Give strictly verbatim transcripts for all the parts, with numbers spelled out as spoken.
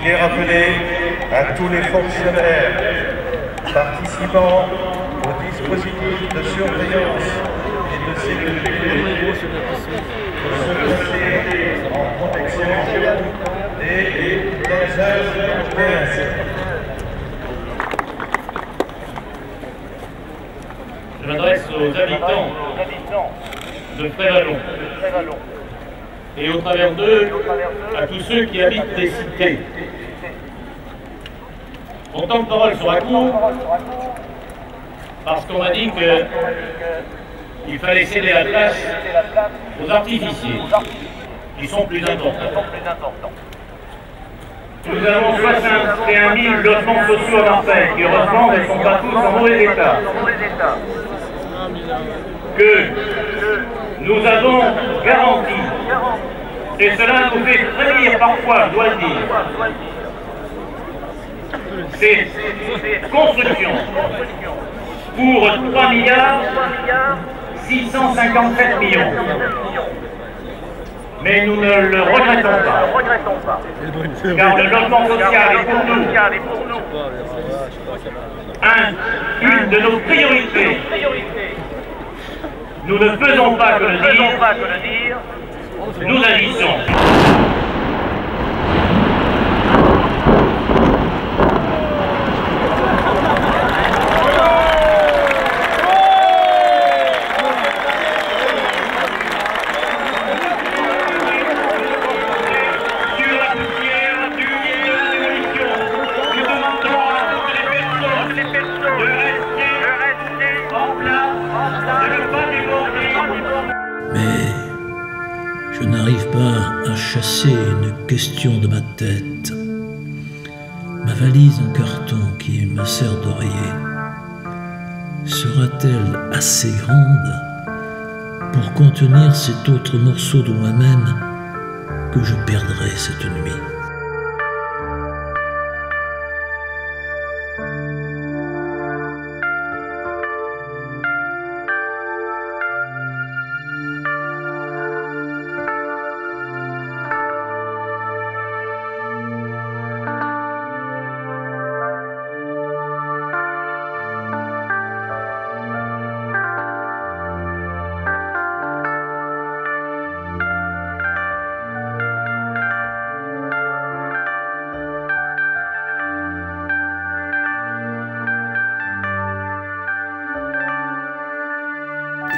Il est rappelé à tous les fonctionnaires participants au dispositif de surveillance et de sécurité de se en protection des P S. Je m'adresse aux habitants de Prévalon et au travers d'eux à tous ceux qui habitent des cités. Mon temps de parole sera court parce qu'on m'a dit qu'il fallait céder la place aux artificiers qui sont plus importants. Nous avons soixante et un mille logements sociaux à Marseille qui, heureusement, ne sont pas tous en mauvais état. Que nous avons garanti, et cela nous fait frémir parfois, dois le dire, ces constructions pour trois milliards six cent cinquante-sept millions. Mais nous ne le regrettons pas, car le logement social est pour nous un, une de nos priorités. Nous ne faisons pas que le dire, nous agissons. Je n'arrive pas à chasser une question de ma tête. Ma valise en carton qui me sert d'oreiller sera-t-elle assez grande pour contenir cet autre morceau de moi-même que je perdrai cette nuit ?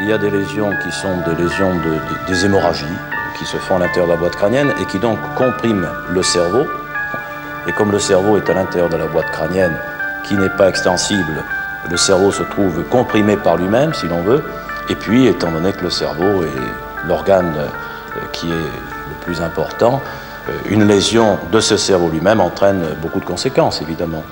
Il y a des lésions qui sont des lésions de, de, des hémorragies qui se font à l'intérieur de la boîte crânienne et qui donc compriment le cerveau. Et comme le cerveau est à l'intérieur de la boîte crânienne, qui n'est pas extensible, le cerveau se trouve comprimé par lui-même, si l'on veut. Et puis, étant donné que le cerveau est l'organe qui est le plus important, une lésion de ce cerveau lui-même entraîne beaucoup de conséquences, évidemment.